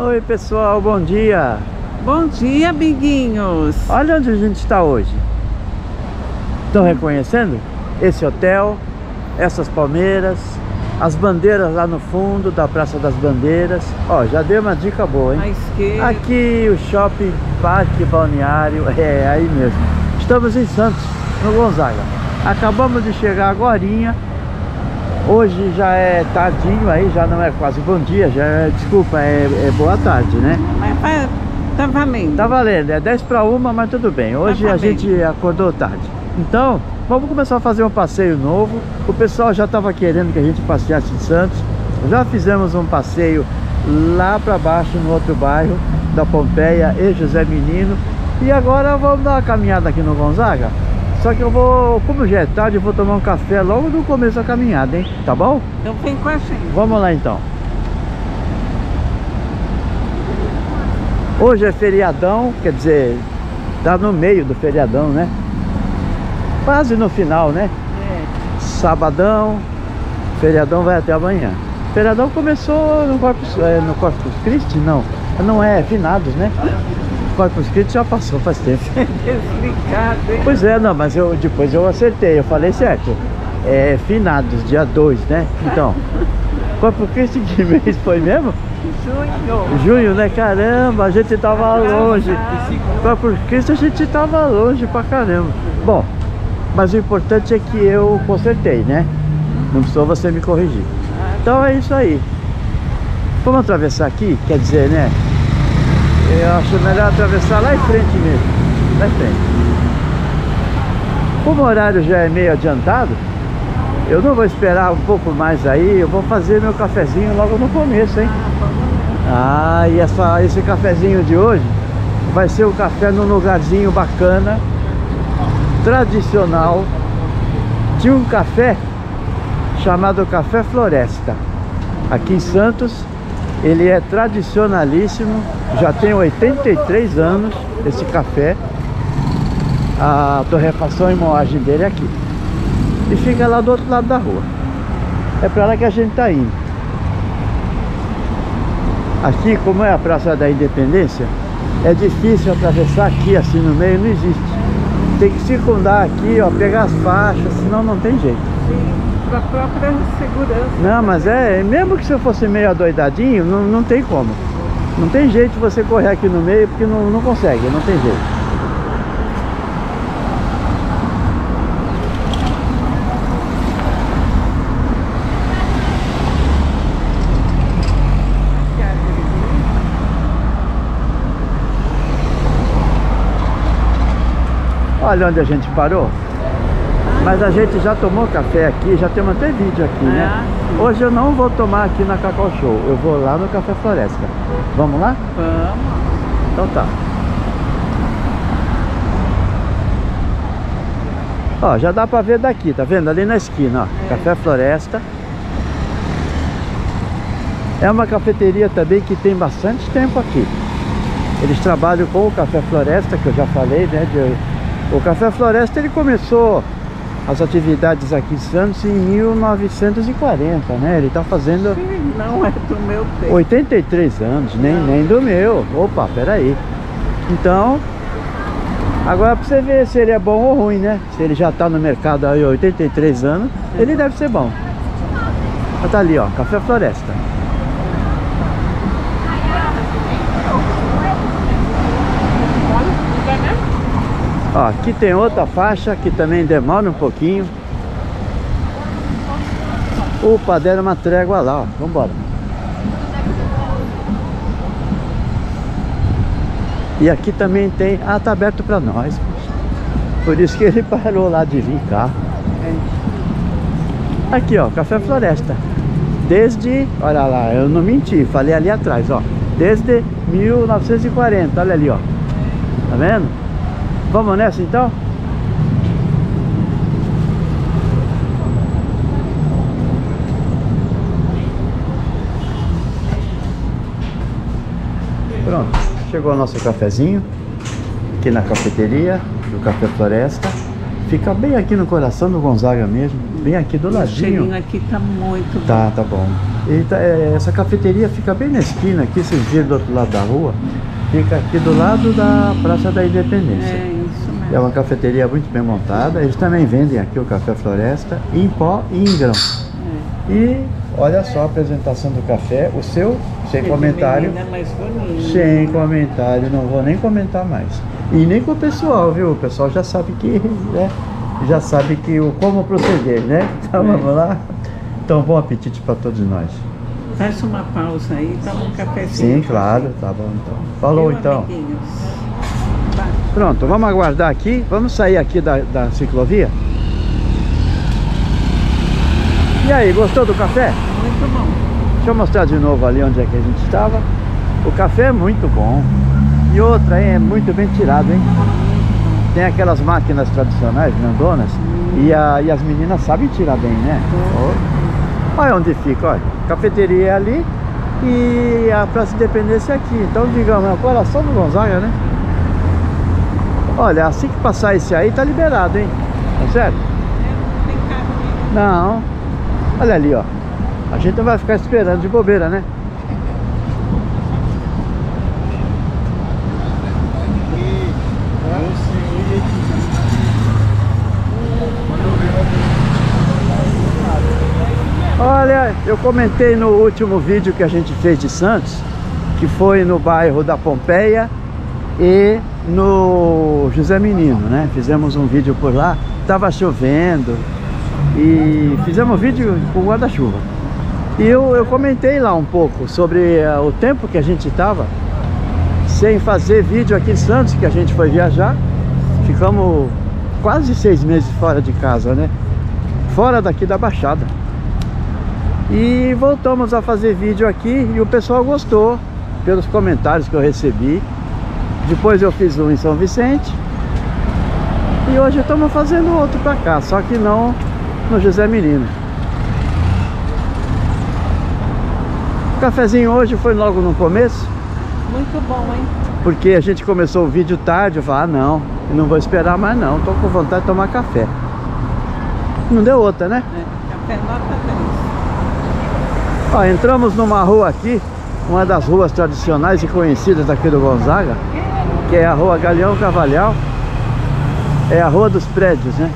Oi pessoal, bom dia! Bom dia, amiguinhos! Olha onde a gente está hoje. Estão reconhecendo? Esse hotel, essas palmeiras, as bandeiras lá no fundo da Praça das Bandeiras. Ó, já dei uma dica boa, hein? À esquerda. Aqui o Shopping Parque Balneário, é aí mesmo. Estamos em Santos, no Gonzaga. Acabamos de chegar agorinha. Hoje já é tardinho aí, já não é quase bom dia, já é, desculpa, é boa tarde, né? Mas tá valendo. Tá valendo, é 10 para 1, mas tudo bem. Hoje tá a gente acordou tarde. Então, vamos começar a fazer um passeio novo. O pessoal já estava querendo que a gente passeasse em Santos. Já fizemos um passeio lá para baixo, no outro bairro, da Pompeia e José Menino. E agora vamos dar uma caminhada aqui no Gonzaga. Só que eu vou, como já é tarde, eu vou tomar um café logo no começo da caminhada, hein? Tá bom? Então vem com a gente. Vamos lá então. Hoje é feriadão, quer dizer, tá no meio do feriadão, né? Quase no final, né? É. Sabadão, feriadão vai até amanhã. Feriadão começou no Corpus Christi, não. Não é, finados, né? Corpus Christi já passou faz tempo. Desligado, hein? Pois é, não, mas depois eu acertei, eu falei certo. É finados, dia 2, né? Então, Corpus Christi que mês foi mesmo? Junho. Junho, né? Caramba, a gente tava longe. Corpus Christi a gente tava longe pra caramba. Bom, mas o importante é que eu consertei, né? Não precisou você me corrigir. Então é isso aí. Vamos atravessar aqui, quer dizer, né? Eu acho melhor atravessar lá em frente mesmo. Lá em frente. Como o horário já é meio adiantado, eu não vou esperar um pouco mais aí. Eu vou fazer meu cafezinho logo no começo, hein? Ah, e esse cafezinho de hoje vai ser um café num lugarzinho bacana, tradicional, de um café chamado Café Floresta. Aqui em Santos. Ele é tradicionalíssimo, já tem 83 anos esse café. A torrefação e moagem dele é aqui. E fica lá do outro lado da rua. É para lá que a gente está indo. Aqui, como é a Praça da Independência, é difícil atravessar aqui, assim no meio, não existe. Tem que circundar aqui, ó, pegar as faixas, senão não tem jeito. Para a própria segurança. Não, mas é, mesmo que se eu fosse meio adoidadinho, não tem como. Não tem jeito você correr aqui no meio, porque não consegue, não tem jeito. Olha onde a gente parou. Mas a gente já tomou café aqui, já temos até vídeo aqui, né? Sim. Hoje eu não vou tomar aqui na Cacau Show, eu vou lá no Café Floresta. Vamos lá? Vamos. Então tá. Ó, já dá pra ver daqui, tá vendo? Ali na esquina, ó, é. Café Floresta. É uma cafeteria também que tem bastante tempo aqui. Eles trabalham com o Café Floresta, que eu já falei, né? O Café Floresta, ele começou as atividades aqui em Santos em 1940, né? Ele tá fazendo... Sim, não é do meu tempo. 83 anos, nem do meu. Opa, peraí. Então, agora pra você ver se ele é bom ou ruim, né? Se ele já tá no mercado há 83 anos, ele deve ser bom. Tá ali, ó, Café Floresta. Ó, aqui tem outra faixa que também demora um pouquinho. Opa, deram uma trégua lá, ó. Vambora. E aqui também tem... Ah, tá aberto pra nós. Por isso que ele parou lá de vir cá. Aqui, ó, Café Floresta. Desde... Olha lá, eu não menti, falei ali atrás, ó. Desde 1940, olha ali, ó. Tá vendo? Vamos nessa então? Pronto, chegou o nosso cafezinho aqui na cafeteria do Café Floresta. Fica bem aqui no coração do Gonzaga mesmo, bem aqui do ladinho. O cheirinho aqui tá muito bom. Tá bom. E essa cafeteria fica bem na esquina aqui, vocês viram do outro lado da rua. Fica aqui do lado da Praça da Independência. É isso mesmo. É uma cafeteria muito bem montada. Eles também vendem aqui o Café Floresta em pó e em grão. É. E olha só a apresentação do café. O seu, sem comentário. Sem comentário, não vou nem comentar mais. E nem com o pessoal, viu? O pessoal já sabe que... né? Já sabe que como proceder, né? Então vamos lá. Então, bom apetite para todos nós. Faz uma pausa aí, toma um cafezinho. Sim, claro, tá bom então. Falou então. Pronto, vamos aguardar aqui, vamos sair aqui da ciclovia. E aí, gostou do café? Muito bom. Deixa eu mostrar de novo ali onde é que a gente estava. O café é muito bom. E outra, hein, é muito bem tirado, hein? Tem aquelas máquinas tradicionais, grandonas, e as meninas sabem tirar bem, né? Oh. Olha onde fica, olha. Cafeteria é ali e a Praça de Independência é aqui. Então, digamos, agora só no Gonzaga, né? Olha, assim que passar esse aí, tá liberado, hein? Tá certo? Não. Olha ali, ó. A gente não vai ficar esperando de bobeira, né? Olha, eu comentei no último vídeo que a gente fez de Santos, que foi no bairro da Pompeia e no José Menino, né? Fizemos um vídeo por lá, tava chovendo e fizemos um vídeo com guarda-chuva. E eu comentei lá um pouco sobre o tempo que a gente tava sem fazer vídeo aqui em Santos, que a gente foi viajar. Ficamos quase 6 meses fora de casa, né? Fora daqui da Baixada. E voltamos a fazer vídeo aqui e o pessoal gostou pelos comentários que eu recebi. Depois eu fiz um em São Vicente e hoje estamos fazendo outro para cá, só que não no José Menino. O cafezinho hoje foi logo no começo. Muito bom, hein? Porque a gente começou o vídeo tarde, eu falei, ah não, não vou esperar mais não, estou com vontade de tomar café. Não deu outra, né? É, café nota 10. Ó, entramos numa rua aqui, uma das ruas tradicionais e conhecidas aqui do Gonzaga, que é a Rua Galeão Cavalhal. É a Rua dos Prédios, né?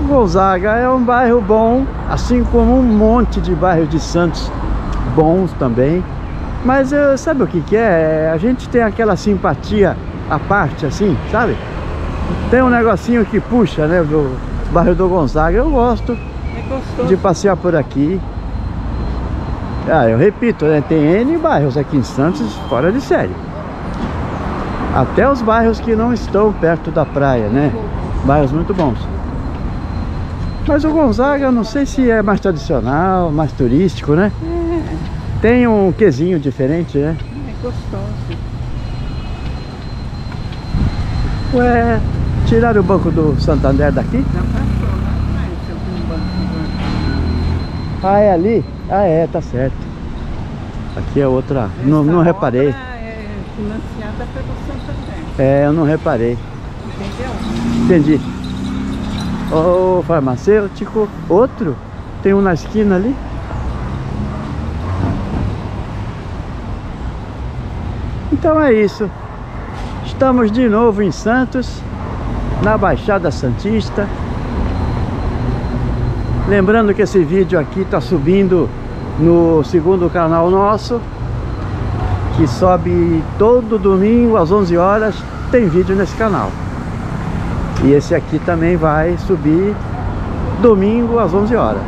O Gonzaga é um bairro bom, assim como um monte de bairros de Santos bons também. Mas sabe o que que é? A gente tem aquela simpatia à parte, assim, sabe? Tem um negocinho que puxa, né, do bairro do Gonzaga. Eu gosto de passear por aqui. Ah, eu repito, né, tem N bairros aqui em Santos, fora de série. Até os bairros que não estão perto da praia, né? Bairros muito bons. Mas o Gonzaga, não sei se é mais tradicional, mais turístico, né? Tem um quezinho diferente, né? É gostoso. Ué, tiraram o Banco do Santander daqui? Não passou, não mais algum banco. Ah, é ali? Ah, é, tá certo. Aqui é outra. Não reparei. Essa obra é financiada pelo Santander. É, eu não reparei. Entendeu? Entendi. Ô, farmacêutico, outro? Tem um na esquina ali? Então é isso. Estamos de novo em Santos, na Baixada Santista. Lembrando que esse vídeo aqui está subindo no segundo canal nosso, que sobe todo domingo às 11 horas, tem vídeo nesse canal. E esse aqui também vai subir domingo às 11 horas.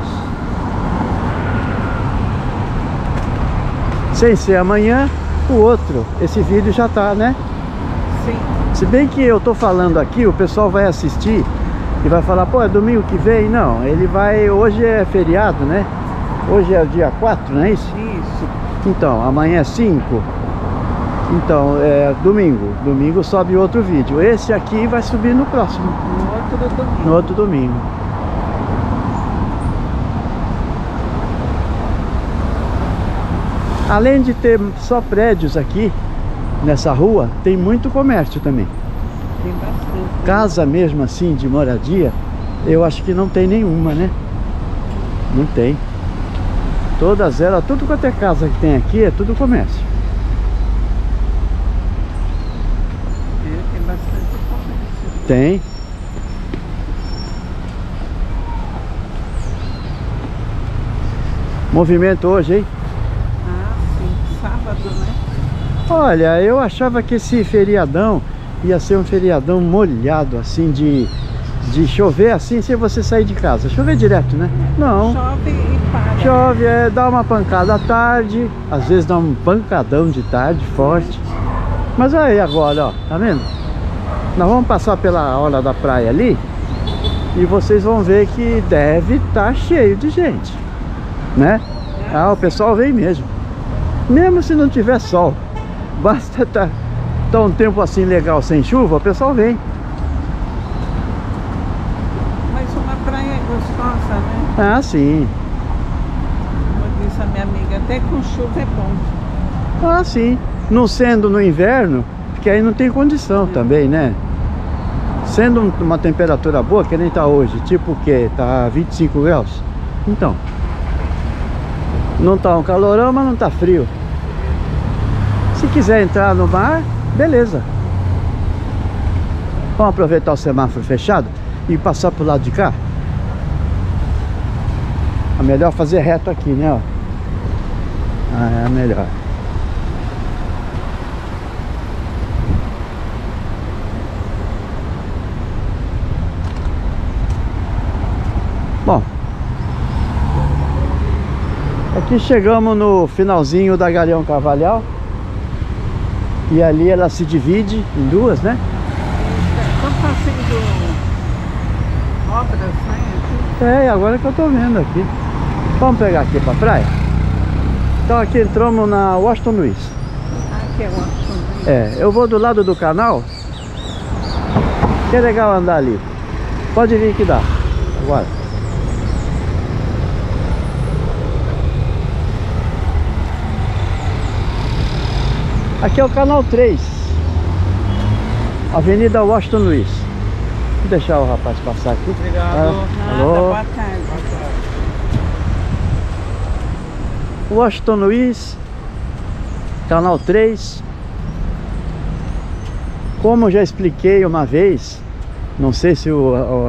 Sem ser amanhã, o outro, esse vídeo já está, né? Sim. Se bem que eu tô falando aqui, o pessoal vai assistir e vai falar, pô, é domingo que vem? Não, ele vai, hoje é feriado, né? Hoje é o dia 4, não é isso? Isso. Então, amanhã é 5. Então, é domingo. Domingo sobe outro vídeo. Esse aqui vai subir no próximo. No outro domingo. Além de ter só prédios aqui, nessa rua tem muito comércio também. Tem bastante. Casa mesmo assim, de moradia, eu acho que não tem nenhuma, né? Não tem. Todas elas, tudo quanto é casa que tem aqui, é tudo comércio. Tem bastante comércio. Tem. Movimento hoje, hein? Ah, sim. Sábado, né? Olha, eu achava que esse feriadão ia ser um feriadão molhado, assim, de chover, assim, sem você sair de casa. Chover direto, né? Não. Chove e para. Chove, é, dá uma pancada à tarde, às vezes dá um pancadão de tarde, forte. Mas aí agora, ó, tá vendo? Nós vamos passar pela orla da praia ali e vocês vão ver que deve estar cheio de gente, né? Ah, o pessoal vem mesmo. Mesmo se não tiver sol. Basta tá um tempo assim legal sem chuva, o pessoal vem. Mas uma praia gostosa, né? Ah, sim. Como disse a minha amiga, até com chuva é bom. Ah, sim. Não sendo no inverno, porque aí não tem condição também, né? Sendo uma temperatura boa, que nem tá hoje, tipo o quê? Tá 25 graus? Então. Não tá um calorão, mas não tá frio. Se quiser entrar no mar, beleza. Vamos aproveitar o semáforo fechado e passar pro lado de cá. É melhor fazer reto aqui, né? Ó. Ah, é melhor. Bom, aqui chegamos no finalzinho da Galeão Cavalhal. E ali ela se divide em duas, né? Estão fazendo obras, né? É, agora que eu tô vendo aqui. Vamos pegar aqui pra praia? Então aqui entramos na Washington Luís. Aqui é Washington Luís. É, eu vou do lado do canal. Que é legal andar ali. Pode vir que dá. Agora. Aqui é o Canal 3, Avenida Washington Luís. Vou deixar o rapaz passar aqui. Obrigado. Alô. Boa tarde. Washington Luís, Canal 3. Como eu já expliquei uma vez, não sei se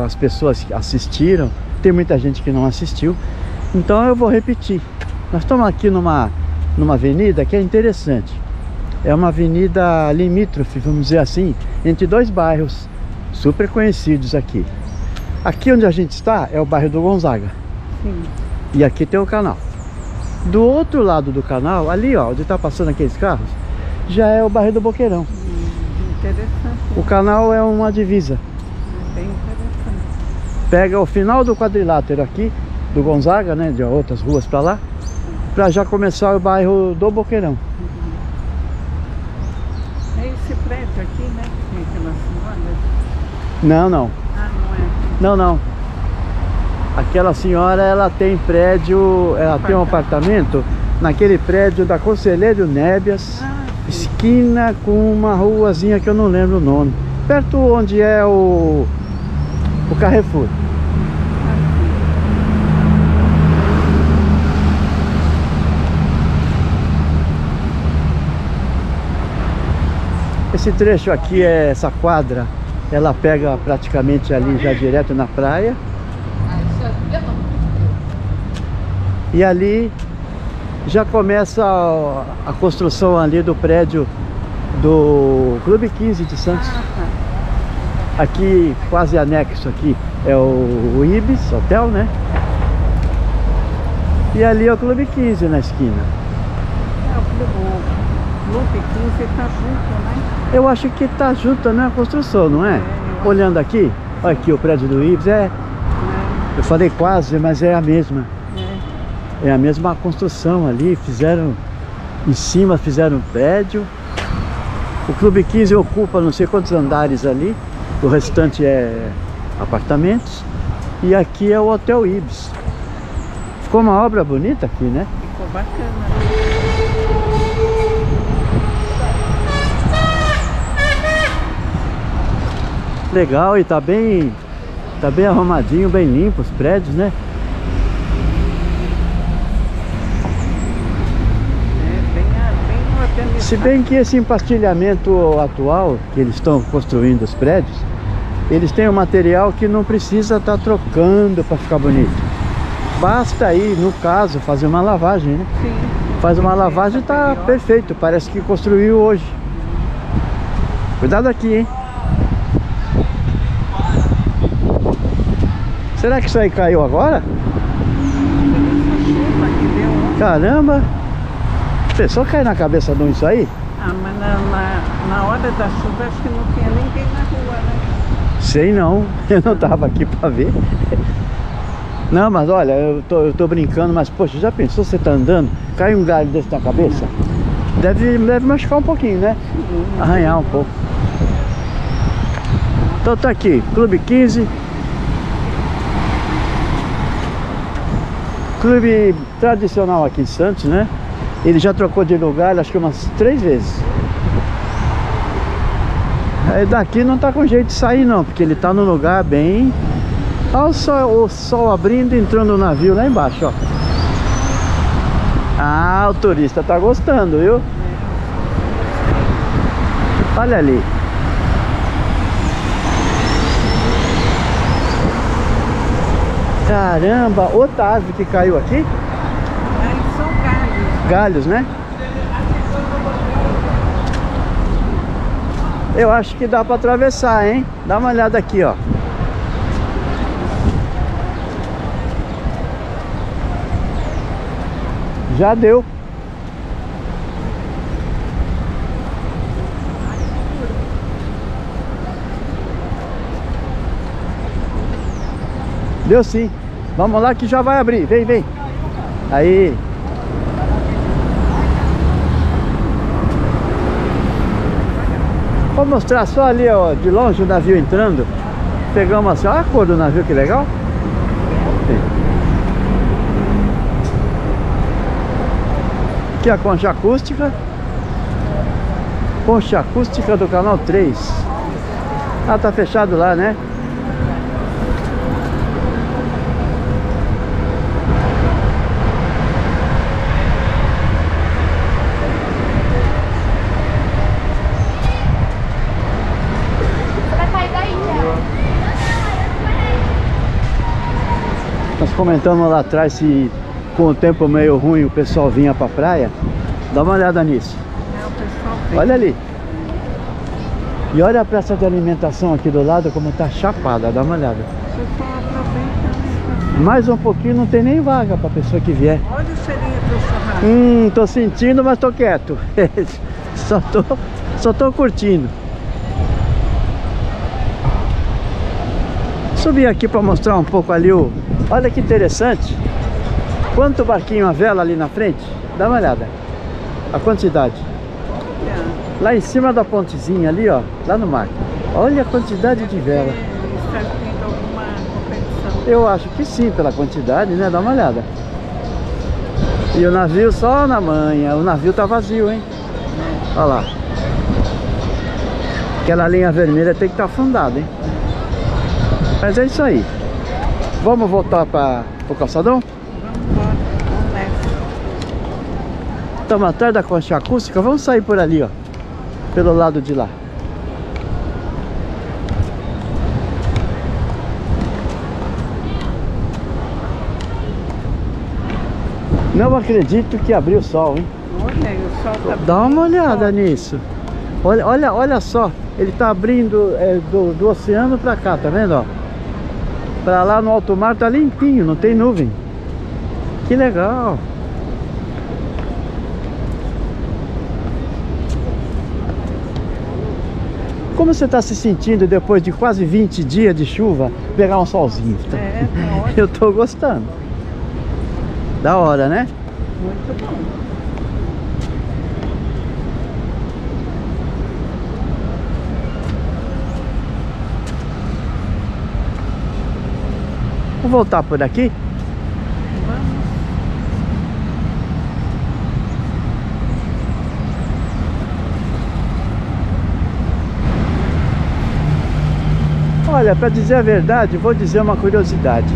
as pessoas assistiram, tem muita gente que não assistiu, então eu vou repetir. Nós estamos aqui numa avenida que é interessante. É uma avenida limítrofe, vamos dizer assim, entre dois bairros super conhecidos aqui. Aqui onde a gente está é o bairro do Gonzaga. Sim. E aqui tem o canal. Do outro lado do canal, ali ó, onde está passando aqueles carros, já é o bairro do Boqueirão. Interessante. O canal é uma divisa. É bem interessante. Pega o final do quadrilátero aqui, do Gonzaga, né, de outras ruas para lá, para já começar o bairro do Boqueirão. Aqui, né? Não, não. Ah, não é aqui. Não, não. Aquela senhora, ela tem prédio, ela tem um apartamento naquele prédio da Conselheiro Nébias, esquina com uma ruazinha que eu não lembro o nome, perto onde é o Carrefour. Esse trecho aqui, essa quadra, ela pega praticamente ali já direto na praia. E ali já começa a construção ali do prédio do Clube 15 de Santos. Aqui, quase anexo aqui, é o Ibis Hotel, né? E ali é o Clube 15 na esquina. O Clube 15 está junto, né? Eu acho que tá junto também a construção, não é? Olhando aqui, olha aqui o prédio do Ibis, é. Eu falei quase, mas é a mesma. É a mesma construção ali, fizeram em cima, fizeram um prédio. O Clube 15 ocupa não sei quantos andares ali, o restante é apartamentos. E aqui é o Hotel Ibis. Ficou uma obra bonita aqui, né? Ficou bacana. muito legal e tá bem arrumadinho, bem limpo os prédios, né? Se bem que esse empastilhamento atual que eles estão construindo os prédios, eles têm um material que não precisa estar trocando para ficar bonito. Basta aí, no caso, fazer uma lavagem, né? Sim. Faz uma lavagem e tá perfeito, parece que construiu hoje. Cuidado aqui, hein? Será que isso aí caiu agora? Caramba! A pessoa cai na cabeça de um isso aí? Ah, mas na hora da chuva acho que não tinha ninguém na rua, né? Sei não, eu não tava aqui pra ver. Não, mas olha, eu tô brincando, mas poxa, já pensou, você tá andando, cai um galho desse na cabeça? Deve machucar um pouquinho, né? Arranhar um pouco. Então tá aqui, Clube 15. Clube tradicional aqui em Santos, né? Ele já trocou de lugar, acho que umas 3 vezes. Aí daqui não tá com jeito de sair não, porque ele tá num lugar bem... Olha o sol abrindo e entrando no navio lá embaixo, ó. Ah, o turista tá gostando, viu? Olha ali. Caramba, outra árvore que caiu aqui. Galhos, né? Eu acho que dá para atravessar, hein? Dá uma olhada aqui, ó. Já deu. Deu sim. Vamos lá que já vai abrir. Vem, vem. Aí. Vou mostrar só ali, ó, de longe o navio entrando. Pegamos assim, olha a cor do navio, que legal. Aqui a concha acústica. Concha acústica do Canal 3. Ah, tá fechado lá, né? Comentamos lá atrás se com o tempo meio ruim o pessoal vinha pra praia. Dá uma olhada nisso. É, o pessoal vem. Olha ali. E olha a praça de alimentação aqui do lado como tá chapada, dá uma olhada. O pessoal aproveita. Mais um pouquinho não tem nem vaga pra pessoa que vier. Olha o cheirinho do churrasco. Tô sentindo, mas tô quieto. só tô curtindo. Subi aqui pra mostrar um pouco ali o... Olha que interessante, quanto barquinho a vela ali na frente, dá uma olhada, a quantidade. Lá em cima da pontezinha ali, ó, lá no mar, olha a quantidade de vela. Está tendo alguma competição? Eu acho que sim, pela quantidade, né, dá uma olhada. E o navio só na manha, o navio tá vazio, hein, olha lá. Aquela linha vermelha tem que estar afundada, hein. Mas é isso aí. Vamos voltar para o calçadão? Vamos nessa. Estamos atrás da concha acústica. Vamos sair por ali, ó. Pelo lado de lá. Não acredito que abriu o sol, hein? Olha, o sol tá... Dá uma olhada nisso. Olha só. Ele está abrindo do oceano para cá, tá vendo, ó? Pra lá no alto mar tá limpinho, não tem nuvem. Que legal. Como você tá se sentindo depois de quase 20 dias de chuva, pegar um solzinho? Tá? É, tá ótimo. Eu tô gostando. Da hora, né? Muito bom. Vou voltar por aqui. Vamos. Olha, para dizer a verdade, vou dizer uma curiosidade.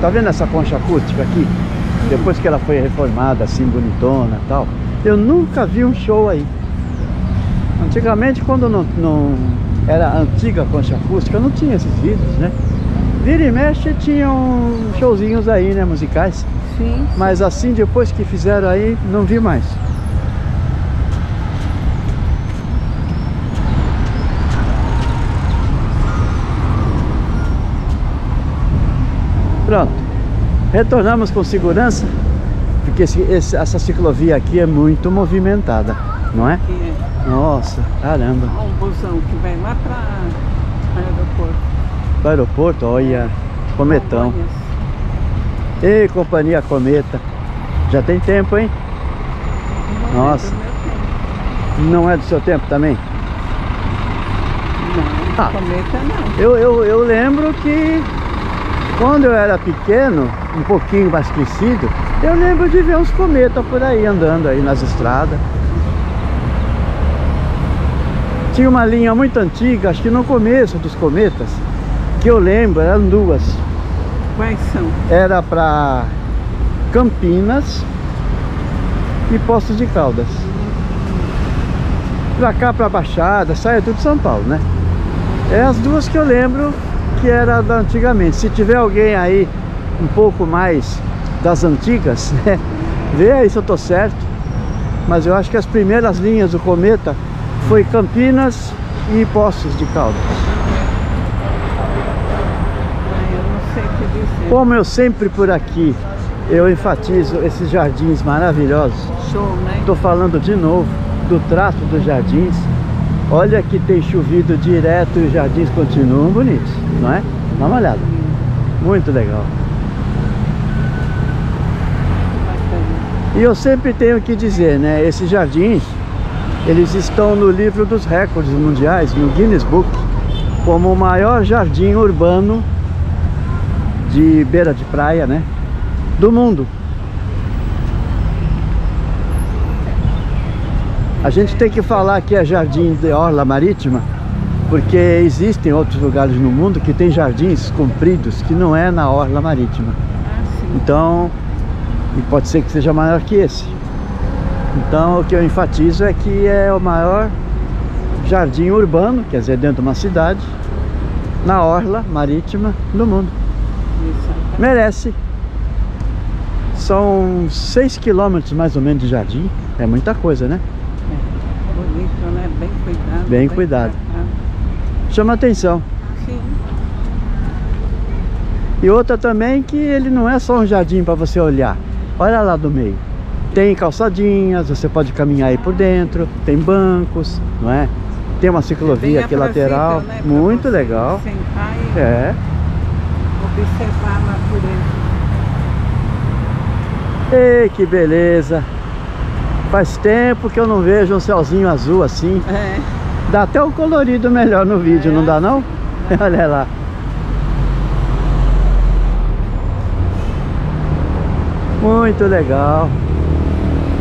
Tá vendo essa concha acústica aqui? Depois que ela foi reformada, assim, bonitona e tal, eu nunca vi um show aí. Antigamente, quando não era a antiga concha acústica, não tinha esses vídeos, né? Vira e mexe tinham showzinhos aí, né, musicais. Sim. Mas assim, depois que fizeram aí, não vi mais. Pronto, retornamos com segurança, porque essa ciclovia aqui é muito movimentada, não é? É. Nossa, caramba. Olha um busão que vem lá para o aeroporto. Para o aeroporto, olha, Cometão. Ei, companhia Cometa, já tem tempo, hein? Não. Nossa, é não é do seu tempo também? Não, Cometa não. Eu lembro que... quando eu era pequeno, um pouquinho mais crescido, eu lembro de ver uns cometas por aí, andando aí nas estradas. Tinha uma linha muito antiga, acho que no começo dos cometas, que eu lembro, eram duas. Quais são? Era para Campinas e Poços de Caldas. Pra cá, pra Baixada, saia tudo de São Paulo, né? É as duas que eu lembro que era da antigamente. Se tiver alguém aí um pouco mais das antigas, né, vê aí se eu tô certo, mas eu acho que as primeiras linhas do Cometa foi Campinas e Poços de Caldas. Como eu sempre por aqui eu enfatizo esses jardins maravilhosos, tô falando de novo do trato dos jardins. Olha que tem chovido direto e os jardins continuam bonitos, não é? Dá uma olhada. Muito legal. E eu sempre tenho que dizer, né? Esses jardins, eles estão no livro dos recordes mundiais, no Guinness Book, como o maior jardim urbano de beira de praia, né? Do mundo. A gente tem que falar que é jardim de orla marítima, porque existem outros lugares no mundo que tem jardins compridos que não é na orla marítima. Então, e pode ser que seja maior que esse. Então, o que eu enfatizo é que é o maior jardim urbano, quer dizer, dentro de uma cidade, na orla marítima do mundo. Merece. São 6 quilômetros mais ou menos de jardim, é muita coisa, né? Bonito, né? Bem cuidado. Bem cuidado. Chama atenção. Sim. E outra também que ele não é só um jardim para você olhar. Olha lá do meio. Tem calçadinhas, você pode caminhar aí por dentro, tem bancos, não é? Tem uma ciclovia aqui lateral, né? Muito legal. Sentar e observar a natureza. Ei, que beleza! Faz tempo que eu não vejo um céuzinho azul assim. É. Dá até um colorido melhor no vídeo, não dá não? Olha lá. Muito legal.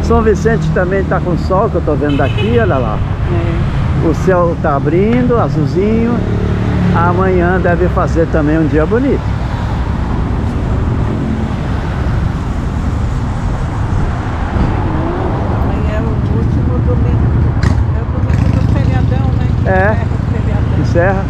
São Vicente também tá com sol, que eu tô vendo daqui, olha lá. É. O céu tá abrindo, azulzinho. Amanhã deve fazer também um dia bonito. Encerra.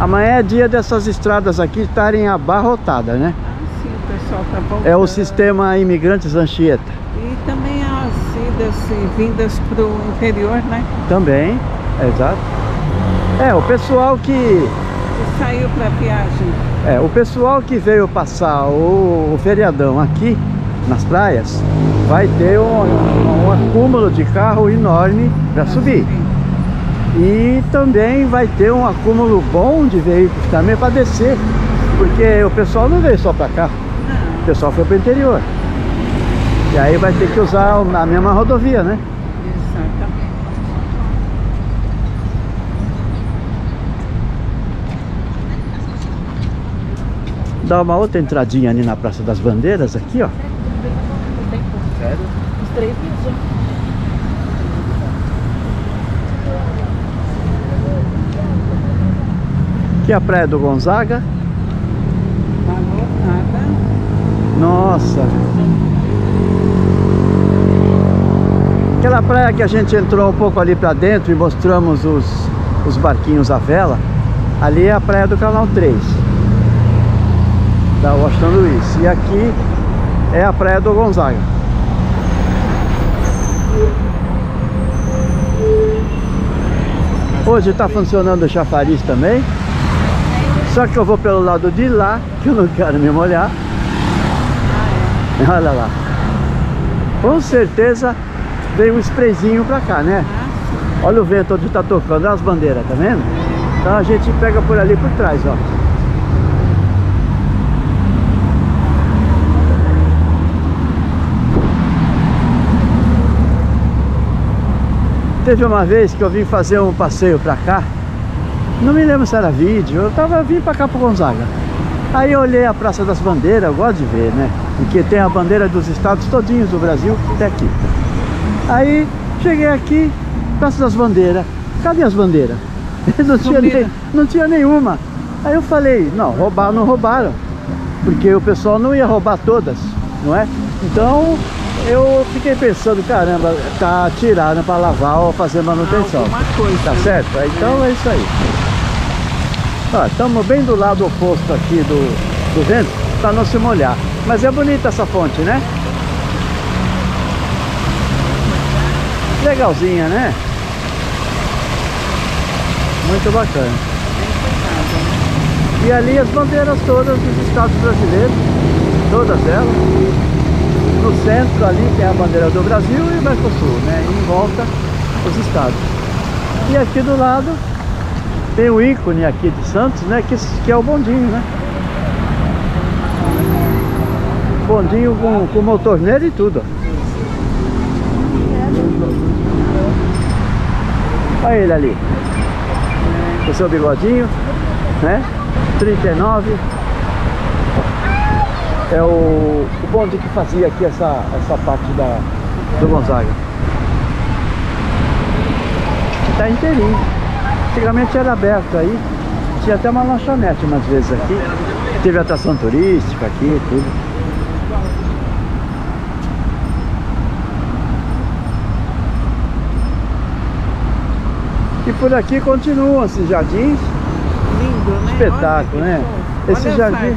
Amanhã é dia dessas estradas aqui estarem abarrotadas, né? Ah, sim, o pessoal tá voltando. É o sistema Imigrantes Anchieta. E também as idas e vindas para o interior, né? Também, exato. É, o pessoal que saiu para viagem. É, o pessoal que veio passar o feriadão aqui nas praias vai ter um acúmulo de carro enorme para subir. E também vai ter um acúmulo bom de veículos também para descer, porque o pessoal não veio só para cá, o pessoal foi para o interior. E aí vai ter que usar a mesma rodovia, né? Exatamente. Dá uma outra entradinha ali na Praça das Bandeiras, aqui, ó. Sério? E a praia do Gonzaga? Tá lotada. Nossa! Aquela praia que a gente entrou um pouco ali pra dentro e mostramos os barquinhos à vela, ali é a praia do Canal 3 da Washington Luís. E aqui é a praia do Gonzaga. Hoje está funcionando o chafariz também, só que eu vou pelo lado de lá, que eu não quero me molhar. Olha lá. Com certeza veio um sprayzinho pra cá, né? Olha o vento onde está tocando, olha as bandeiras, tá vendo? Então a gente pega por ali por trás, ó. Teve uma vez que eu vim fazer um passeio pra cá, não me lembro se era vídeo, eu vim pra cá pro Gonzaga. Aí eu olhei a Praça das Bandeiras, eu gosto de ver, né? Porque tem a bandeira dos estados todinhos do Brasil até aqui. Aí cheguei aqui, Praça das Bandeiras, cadê as bandeiras? Não tinha nenhuma. Aí eu falei, não, roubaram, não roubaram, porque o pessoal não ia roubar todas, não é? Então eu fiquei pensando, caramba, tá tirando para lavar ou fazer manutenção. Alguma coisa, tá certo? Então é isso aí. Ó, estamos bem do lado oposto aqui do vento, para não se molhar. Mas é bonita essa fonte, né? Legalzinha, né? Muito bacana. E ali as bandeiras todas dos estados brasileiros, todas elas. No centro ali tem a bandeira do Brasil e vai pro sul, né? E em volta os estados. E aqui do lado tem o ícone aqui de Santos, né? Que é o bondinho, né? Bondinho com motorneiro e tudo. Olha ele ali. O seu bigodinho, né? 39. É o bonde que fazia aqui essa parte do Gonzaga. Está inteirinho. Antigamente era aberto aí. Tinha até uma lanchonete umas vezes aqui. Teve atração turística aqui e tudo. E por aqui continuam esses jardins. Lindo, né? Espetáculo, né? Esse jardim...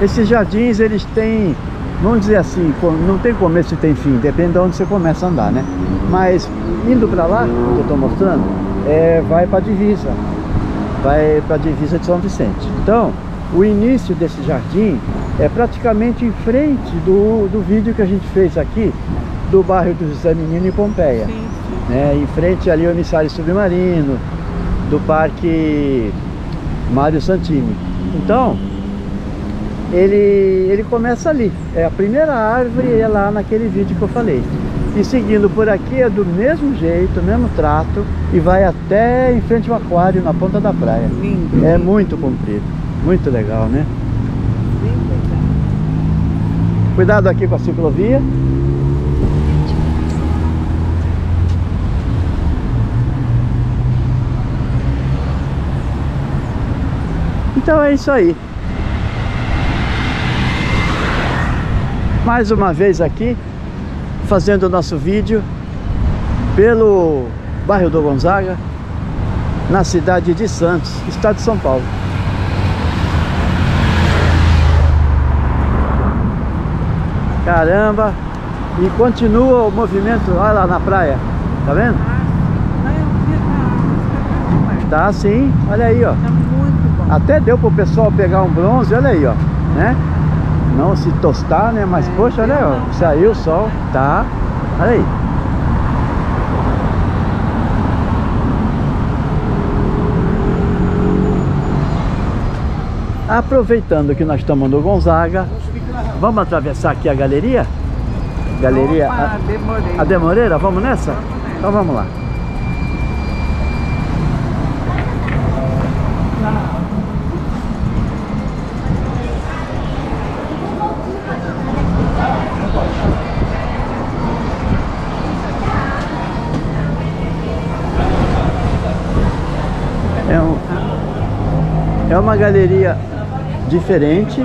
Esses jardins, eles têm, vamos dizer assim, não tem começo e tem fim, depende de onde você começa a andar, né? Mas indo para lá, que eu estou mostrando, vai para a divisa, de São Vicente. Então, o início desse jardim é praticamente em frente do vídeo que a gente fez aqui, do bairro do José Menino e Pompeia. Sim, sim. Né? Em frente ali ao Emissário Submarino, do Parque Mário Santini. Então, ele começa ali, é a primeira árvore, é lá naquele vídeo que eu falei. E seguindo por aqui é do mesmo jeito, mesmo trato, e vai até em frente ao aquário na Ponta da Praia. Lindo. É muito comprido, muito legal, né? Lindo. Cuidado aqui com a ciclovia. Então é isso aí. Mais uma vez aqui, fazendo o nosso vídeo pelo bairro do Gonzaga, na cidade de Santos, estado de São Paulo. Caramba! E continua o movimento, olha lá na praia, tá vendo? Tá sim, olha aí, ó. Até deu pro pessoal pegar um bronze, olha aí, ó, né? Não se tostar, né? Mas poxa, olha aí, ó, saiu o sol, tá? Olha aí. Aproveitando que nós estamos no Gonzaga, vamos atravessar aqui a galeria? Galeria A.D. Moreira, vamos nessa? Então vamos lá. É uma galeria diferente,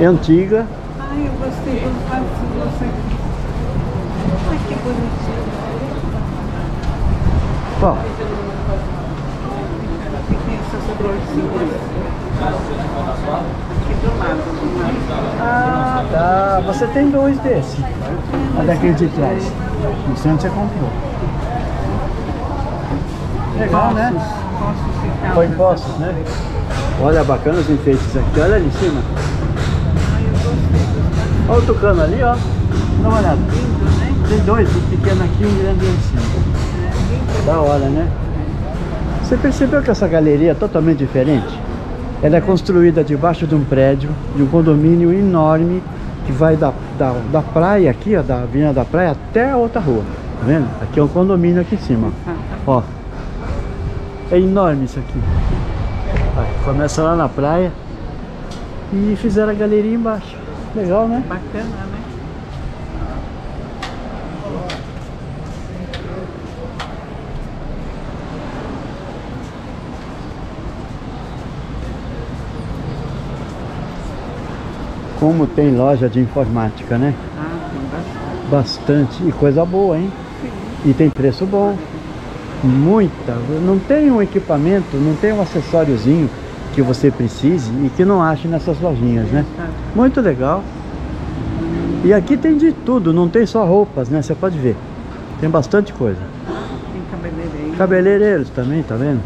é antiga. Ai, eu gostei quando participou isso aqui. Ai, que bonitinho. Ó. Ah, tá. Você tem dois desses. A daqui de trás. No centro você comprou. Legal, né? Foi em Poços, né? Olha, bacana os enfeites aqui. Olha ali em cima. Olha o tucano ali, ó. Dá uma olhada. Tem dois, um pequeno aqui e um grande em cima. Da hora, né? Você percebeu que essa galeria é totalmente diferente? Ela é construída debaixo de um prédio, de um condomínio enorme, que vai da praia aqui, ó, da Avenida da Praia até a outra rua. Tá vendo? Aqui é um condomínio aqui em cima. Ó. É enorme isso aqui. Ó, começa lá na praia e fizeram a galeria embaixo. Legal, né? Bacana, né? Como tem loja de informática, né? Ah, tem bastante. E coisa boa, hein? Sim. E tem preço bom. Muita. Não tem um equipamento, não tem um acessóriozinho que você precise e que não ache nessas lojinhas, né? Muito legal. E aqui tem de tudo, não tem só roupas, né? Você pode ver. Tem bastante coisa. Tem cabeleireiros. Cabeleireiros também, tá vendo?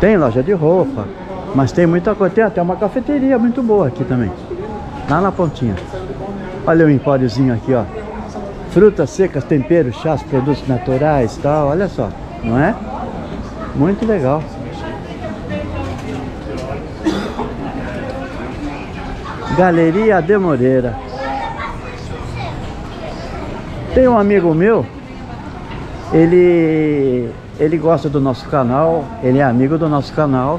Tem loja de roupa, mas tem muita coisa. Tem até uma cafeteria muito boa aqui também. Lá na pontinha. Olha o empóriozinho aqui, ó. Frutas secas, temperos, chás, produtos naturais e tal. Olha só, não é? Muito legal. Galeria A.D. Moreira. Tem um amigo meu, ele gosta do nosso canal, ele é amigo do nosso canal,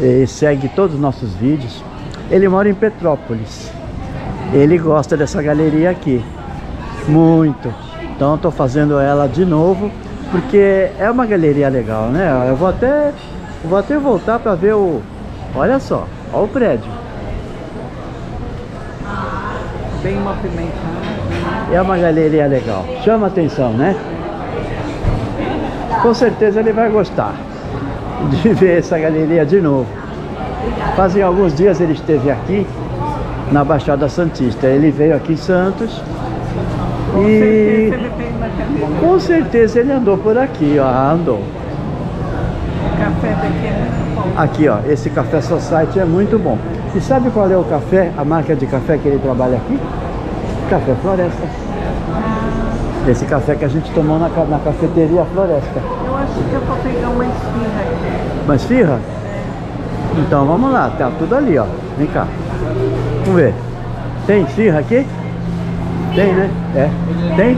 ele segue todos os nossos vídeos. Ele mora em Petrópolis. Ele gosta dessa galeria aqui. Muito. Então eu tô fazendo ela de novo, porque é uma galeria legal, né? Eu vou até voltar para ver o... Olha só, olha o prédio. Bem movimentada. É uma galeria legal. Chama atenção, né? Com certeza ele vai gostar de ver essa galeria de novo. Fazem alguns dias ele esteve aqui na Baixada Santista. Ele veio aqui em Santos. E com certeza ele andou por aqui, ó, andou. Aqui, ó, esse Café Society é muito bom. E sabe qual é o café, a marca de café que ele trabalha aqui? Café Floresta. Esse café que a gente tomou na cafeteria Floresta. Eu acho que eu vou pegar uma esfirra aqui. Uma esfirra? É. Então vamos lá, tá tudo ali, ó. Vem cá. Vamos ver. Tem esfirra aqui? Tem, né? É. Tem?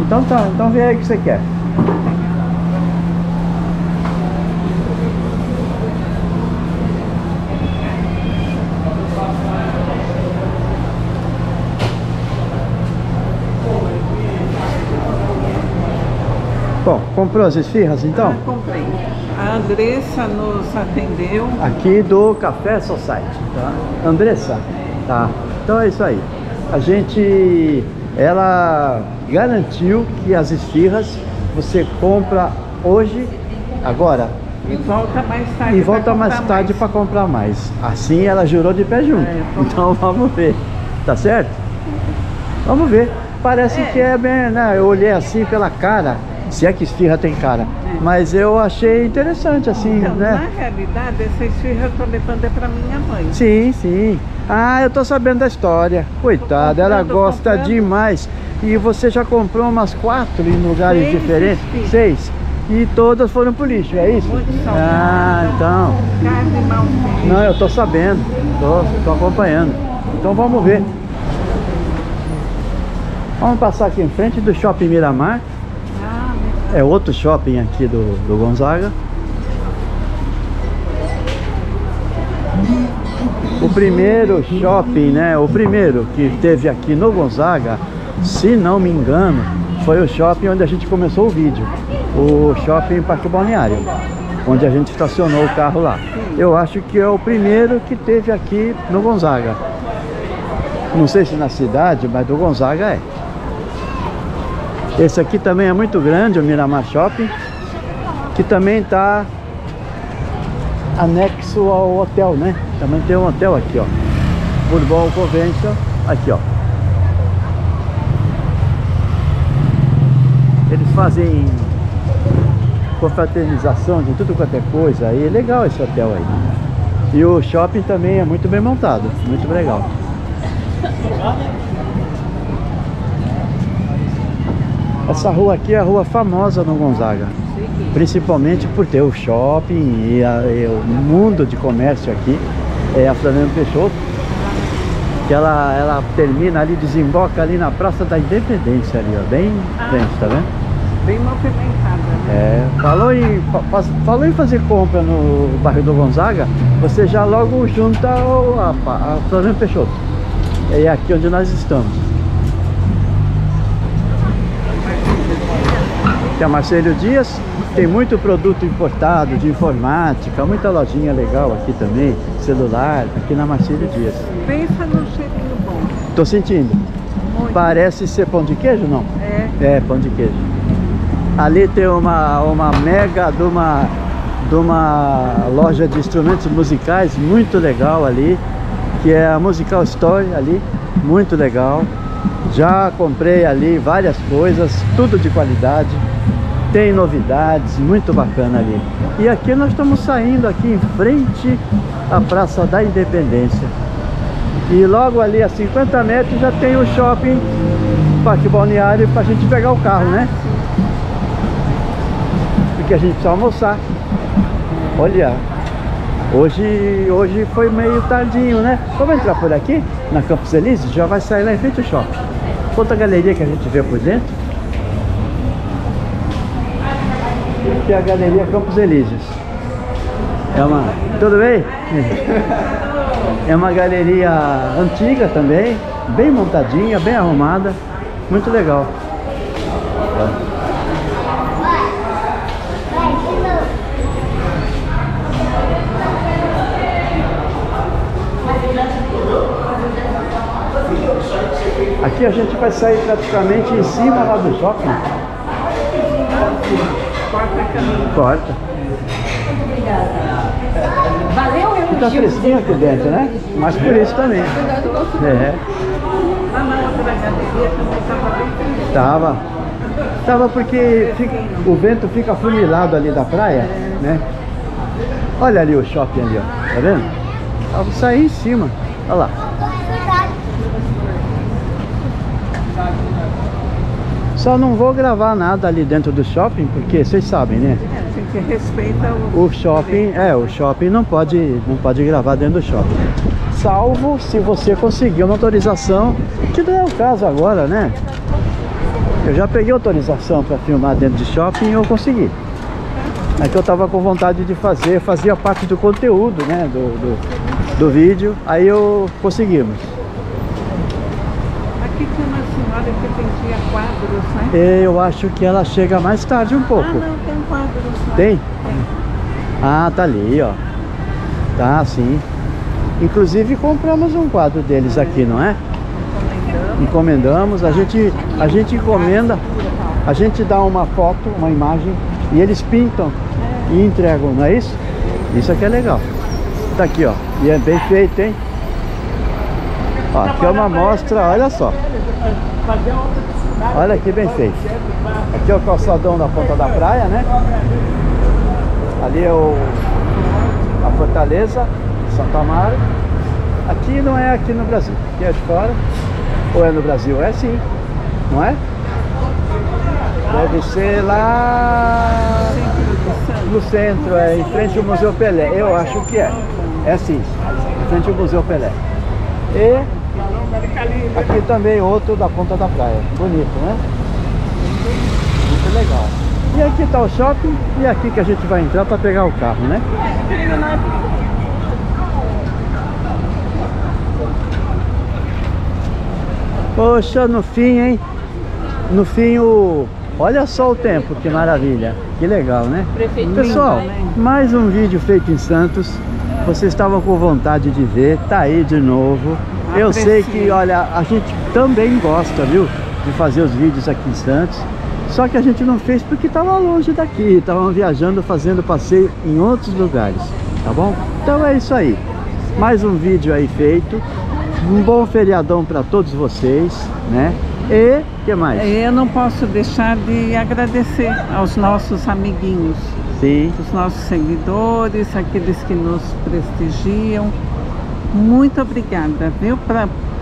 Então tá, então vê aí o que você quer. Bom, comprou as esfirras então? Ah, comprei. A Andressa nos atendeu. Aqui do Café Society, tá? Andressa? Tá. Então é isso aí. A gente... Ela garantiu que as esfirras você compra hoje, agora. E volta mais tarde. E volta mais tarde para comprar mais. Assim ela jurou de pé junto. É, então vamos ver. Tá certo? Vamos ver. Parece que é bem... Né? Eu olhei assim pela cara. Se é que esfirra tem cara, mas eu achei interessante assim, então, né? Na realidade, essa esfirra eu tô levando pra minha mãe. Sim, sim. Ah, eu tô sabendo da história. Coitada, ela gosta demais. E você já comprou umas 4 em lugares diferentes? Esfirra. 6. E todas foram pro lixo, é isso? Muito saudável. Ah, então. Carne mal feita. Não, eu tô sabendo, tô acompanhando. Então vamos ver. Vamos passar aqui em frente do Shopping Miramar. É outro shopping aqui do Gonzaga. O primeiro shopping, né? O primeiro que teve aqui no Gonzaga, se não me engano, foi o shopping onde a gente começou o vídeo, o Shopping Parque Balneário, onde a gente estacionou o carro lá. Eu acho que é o primeiro que teve aqui no Gonzaga. Não sei se na cidade, mas do Gonzaga é. Esse aqui também é muito grande, o Miramar Shopping, que também está anexo ao hotel, né? Também tem um hotel aqui, ó. Futebol Convention, aqui, ó. Eles fazem confraternização de tudo quanto é coisa. E é legal esse hotel aí. E o shopping também é muito bem montado, muito legal. Essa rua aqui é a rua famosa no Gonzaga, principalmente por ter o shopping e o mundo de comércio aqui. É a Floriano Peixoto, que ela termina ali, desemboca ali na Praça da Independência ali, ó, bem frente, tá vendo? Bem movimentada, né? É, falou em fazer compra no bairro do Gonzaga, você já logo junta a Floriano Peixoto. É aqui onde nós estamos. Aqui é Marcelo Dias, tem muito produto importado de informática, muita lojinha legal aqui também, celular, aqui na Marcelo Dias. Pensa no cheirinho bom. Tô sentindo. Muito. Parece ser pão de queijo, não? É pão de queijo. Ali tem uma mega de uma loja de instrumentos musicais muito legal ali, que é a Musical Store ali, muito legal. Já comprei ali várias coisas, tudo de qualidade, tem novidades, muito bacana ali. E aqui nós estamos saindo aqui em frente à Praça da Independência. E logo ali a 50 metros já tem o shopping, Parque Balneário, para a gente pegar o carro, né? Porque a gente precisa almoçar. Olha, hoje foi meio tardinho, né? Vamos entrar por aqui, na Campos Elíseos, já vai sair lá em frente o shopping. Outra galeria que a gente vê por dentro, que é a Galeria Campos Elíseos. É uma... Tudo bem? É uma galeria antiga também, bem montadinha, bem arrumada, muito legal. Aqui a gente vai sair praticamente em cima lá do shopping. Corta. Valeu, eu tá fresquinho aqui dentro, né? Mas por isso também. É. Tava porque o vento fica afunilado ali da praia, né? Olha ali o shopping ali, ó. Tá vendo? Tava sair em cima. Olha lá. Só não vou gravar nada ali dentro do shopping, porque vocês sabem, né? Tem que respeitar o shopping. É, o shopping não pode gravar dentro do shopping. Salvo se você conseguir uma autorização, que não é o caso agora, né? Eu já peguei autorização para filmar dentro de shopping e eu consegui. É que eu tava com vontade de fazer, fazia parte do conteúdo, né? Do vídeo, aí eu conseguimos. Aqui tem uma senhora que vendia quadros, né? Eu acho que ela chega mais tarde um pouco. Ah, não, tem quadros lá. Tem? Tem. Ah, tá ali, ó. Tá, sim. Inclusive compramos um quadro deles aqui, não é? Encomendamos. A gente encomenda, a gente dá uma foto, uma imagem, e eles pintam e entregam, não é isso? Isso aqui é legal. Tá aqui, ó. E é bem feito, hein? Ó, aqui é uma amostra, olha só. Olha que bem feito. Aqui é o calçadão da Ponta da Praia, né? Ali é a Fortaleza, Santo Amaro. Aqui não é aqui no Brasil, aqui é de fora. Ou é no Brasil? É sim, não é? Deve ser lá no centro, é em frente ao Museu Pelé. Eu acho que é. É sim, em frente ao Museu Pelé. E aqui também outro da Ponta da Praia. Bonito, né? Muito legal. E aqui tá o shopping. E aqui que a gente vai entrar para pegar o carro, né? Poxa, no fim, hein? no fim o... Olha só o tempo, que maravilha. Que legal, né? Pessoal, mais um vídeo feito em Santos. Vocês estavam com vontade de ver, tá aí de novo. Eu sei que, olha, a gente também gosta, viu? De fazer os vídeos aqui em Santos. Só que a gente não fez porque estava longe daqui. Estavam viajando, fazendo passeio em outros lugares, tá bom? Então é isso aí. Mais um vídeo aí feito. Um bom feriadão para todos vocês, né? E o que mais? Eu não posso deixar de agradecer aos nossos amiguinhos. Sim. Os nossos seguidores, aqueles que nos prestigiam. Muito obrigada, viu?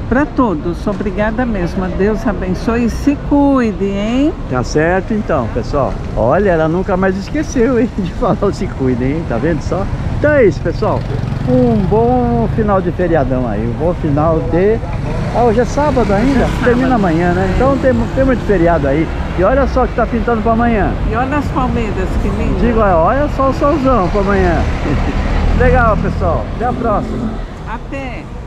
Para todos, obrigada mesmo. Deus abençoe e se cuide, hein? Tá certo então, pessoal. Olha, ela nunca mais esqueceu, hein? De falar o se cuide, hein? Tá vendo só? Então é isso, pessoal. Um bom final de feriadão aí. Um bom final de... Ah, hoje é sábado ainda? Termina amanhã, né? Então temos de feriado aí. E olha só o que tá pintando para amanhã. E olha as palmeiras, que lindo. Digo, olha só o solzão para amanhã. Legal, pessoal. Até a próxima. Até.